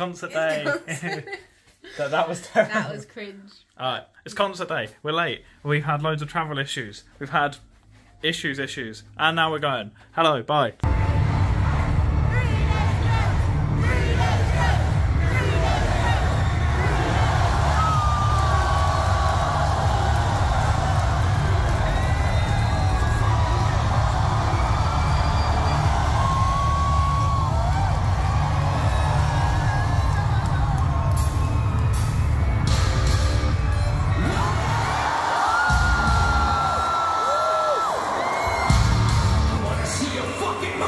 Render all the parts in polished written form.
concert day. That was terrible. That was cringe. Alright, it's concert day. We're late. We've had loads of travel issues. We've had issues. And now we're going. Hello, bye. Fucking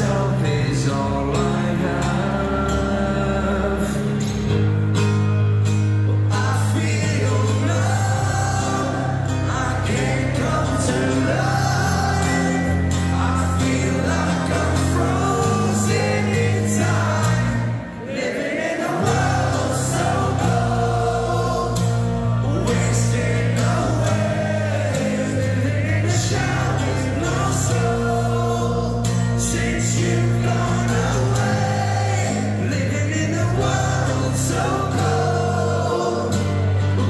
myself is all I have. I feel love, I can't come to life. I feel like I'm frozen in time, living in a world so cold, wasting away, living in a shower with no soul. Since you've gone away, living in a world so cold,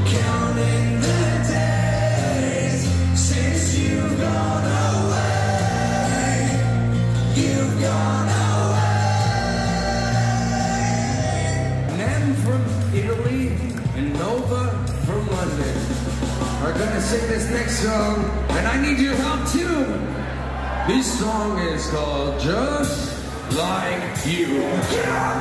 counting the days since you've gone away. You've gone away. Men from Italy and Nova from London are gonna sing this next song, and I need your help too. This song is called Just Like You. Yeah.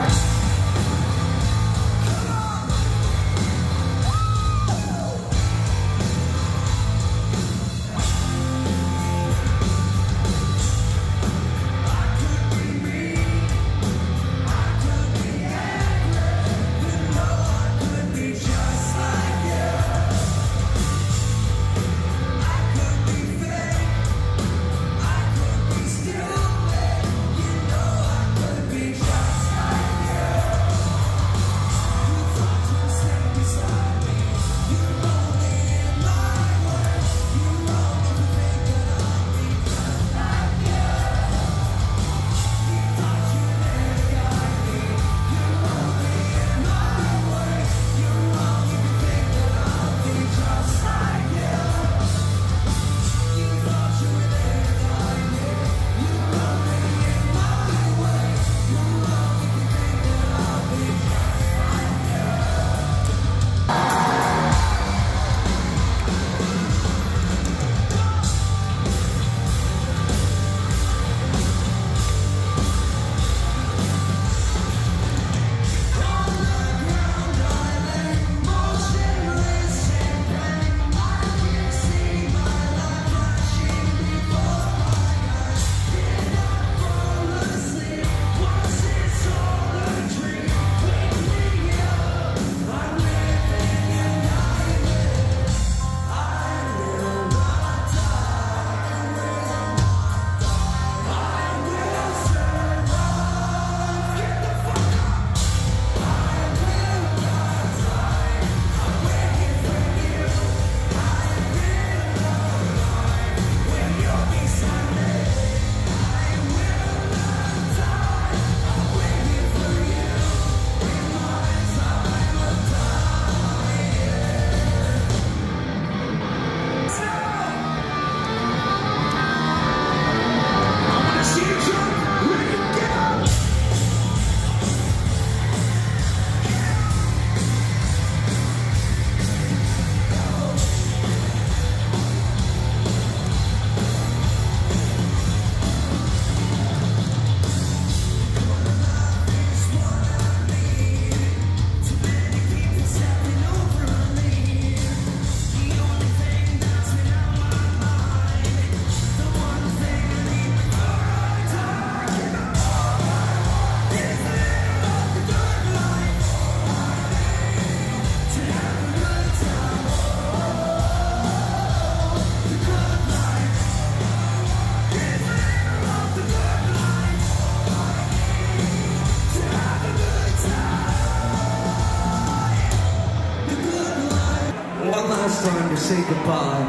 Time to say goodbye,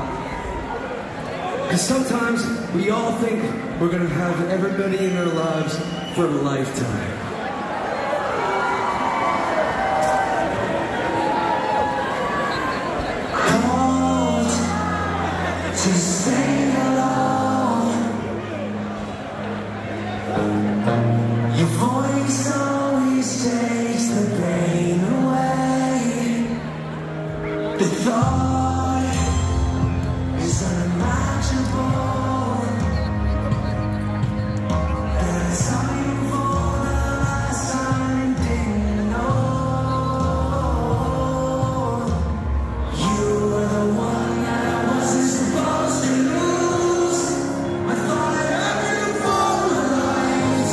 because sometimes we all think we're gonna have everybody in our lives for a lifetime, called to sing along. Your voice always takes the pain away. The thought is unimaginable. That I saw you for the last time, didn't know you were the one that I wasn't supposed to lose. I thought I'd have you for the light.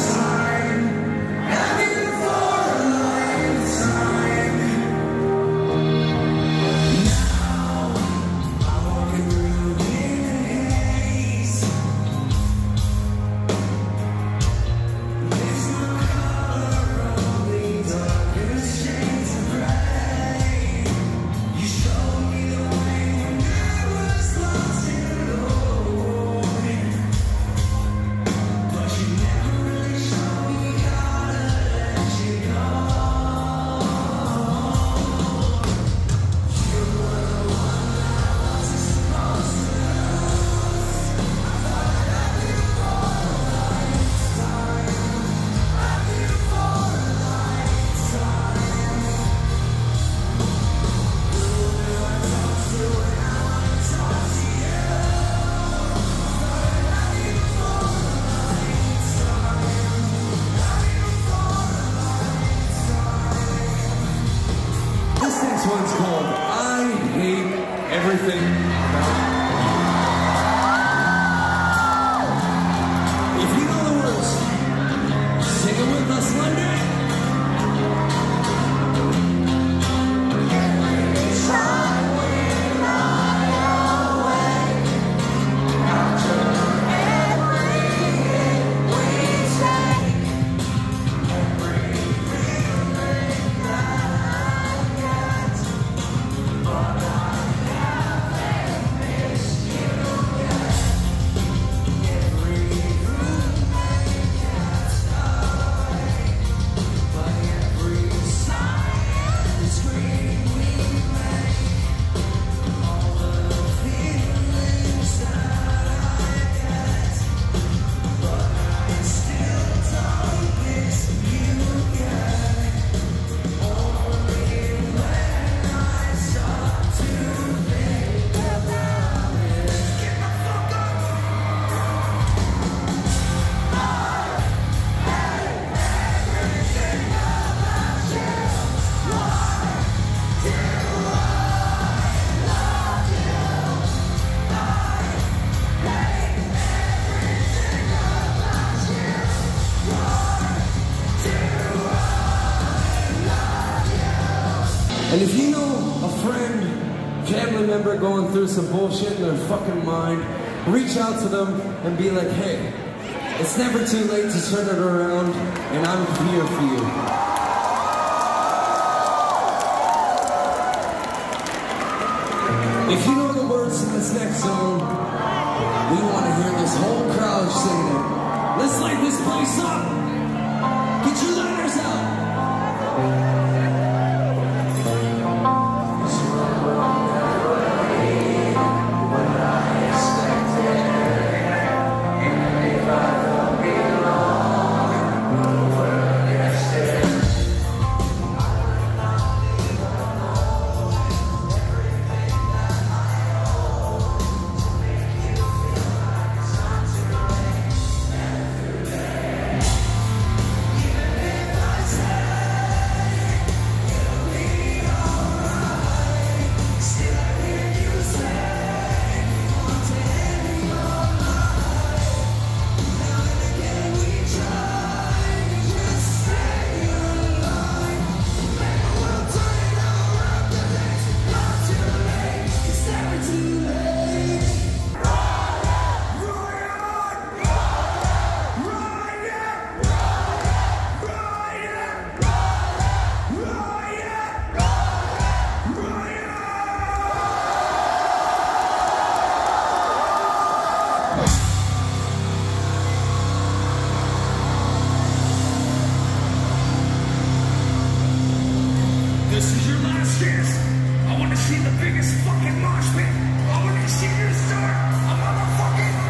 everything about you. If you know the words, sing it with us one day. And if you know a friend, family member going through some bullshit in their fucking mind, reach out to them and be like, hey, it's never too late to turn it around, and I'm here for you. If you know the words to this next song, we want to hear this whole crowd sing it. Let's light this place up. Get your lighters out. This is your last chance. I want to see the biggest fucking mosh pit. I want to see you start a motherfucking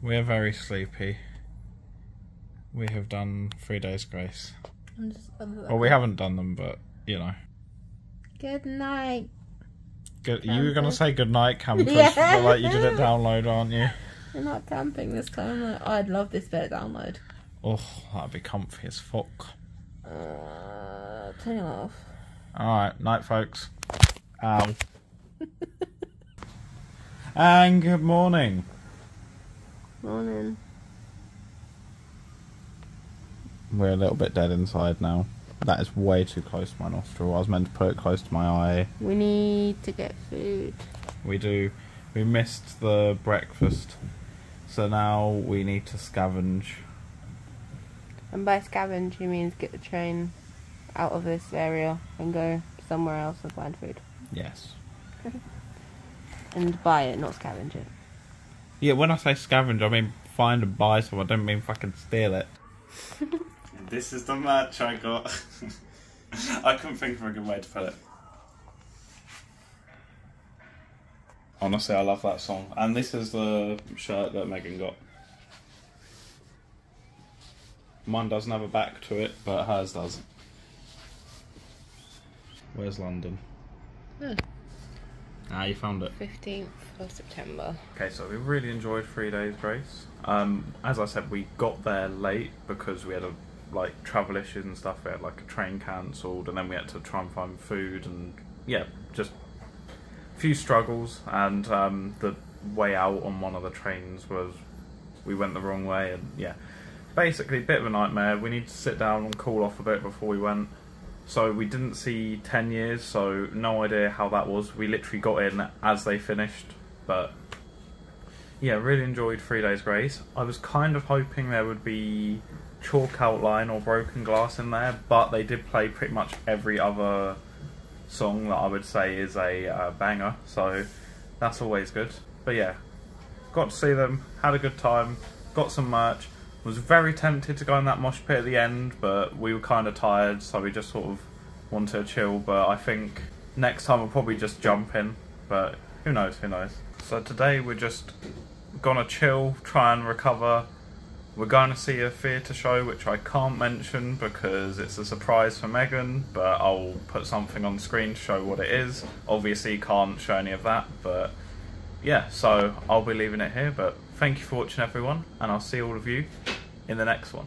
We're very sleepy. We have done 3 Days Grace. Well, we haven't done them, but you know. Good night. Good. You were gonna say good night, campers, yeah. But like you did it download, aren't you? We're not camping this time. Like, oh, I'd love this better download. Oh, that'd be comfy as fuck. Turn it off. All right, night, folks. Ow. And good morning. Morning. We're a little bit dead inside now. That is way too close to my nostril. I was meant to put it close to my eye. We need to get food. We do. We missed the breakfast. So now we need to scavenge. And by scavenge he means get the train out of this area and go somewhere else and find food. Yes. And buy it, not scavenge it. Yeah, when I say scavenge, I mean find and buy something. I don't mean fucking steal it. This is the merch I got. I couldn't think of a good way to put it. Honestly, I love that song. And this is the shirt that Megan got. Mine doesn't have a back to it, but hers does. Where's London? Oh. Ah, you found it. 15th of September. Okay, so we really enjoyed 3 Days Grace. As I said, we got there late because we had a travel issues and stuff. We had a train cancelled, and then we had to try and find food, and yeah, just a few struggles. And the way out on one of the trains was we went the wrong way, and yeah, basically a bit of a nightmare. We need to sit down and cool off a bit before we went. So we didn't see 10 years, so no idea how that was. We literally got in as they finished, but yeah, really enjoyed 3 Days Grace. I was kind of hoping there would be chalk outline or broken glass in there, but they did play pretty much every other song that I would say is a banger, so that's always good. But yeah, got to see them, had a good time, got some merch. Was very tempted to go in that mosh pit at the end, but we were kind of tired, so we just sort of wanted to chill. But I think next time we'll probably just jump in, but who knows, who knows. So today we're just gonna chill, try and recover. We're going to see a theatre show, which I can't mention because it's a surprise for Megan, but I'll put something on screen to show what it is. Obviously can't show any of that, but yeah, so I'll be leaving it here, but thank you for watching everyone, and I'll see all of you in the next one.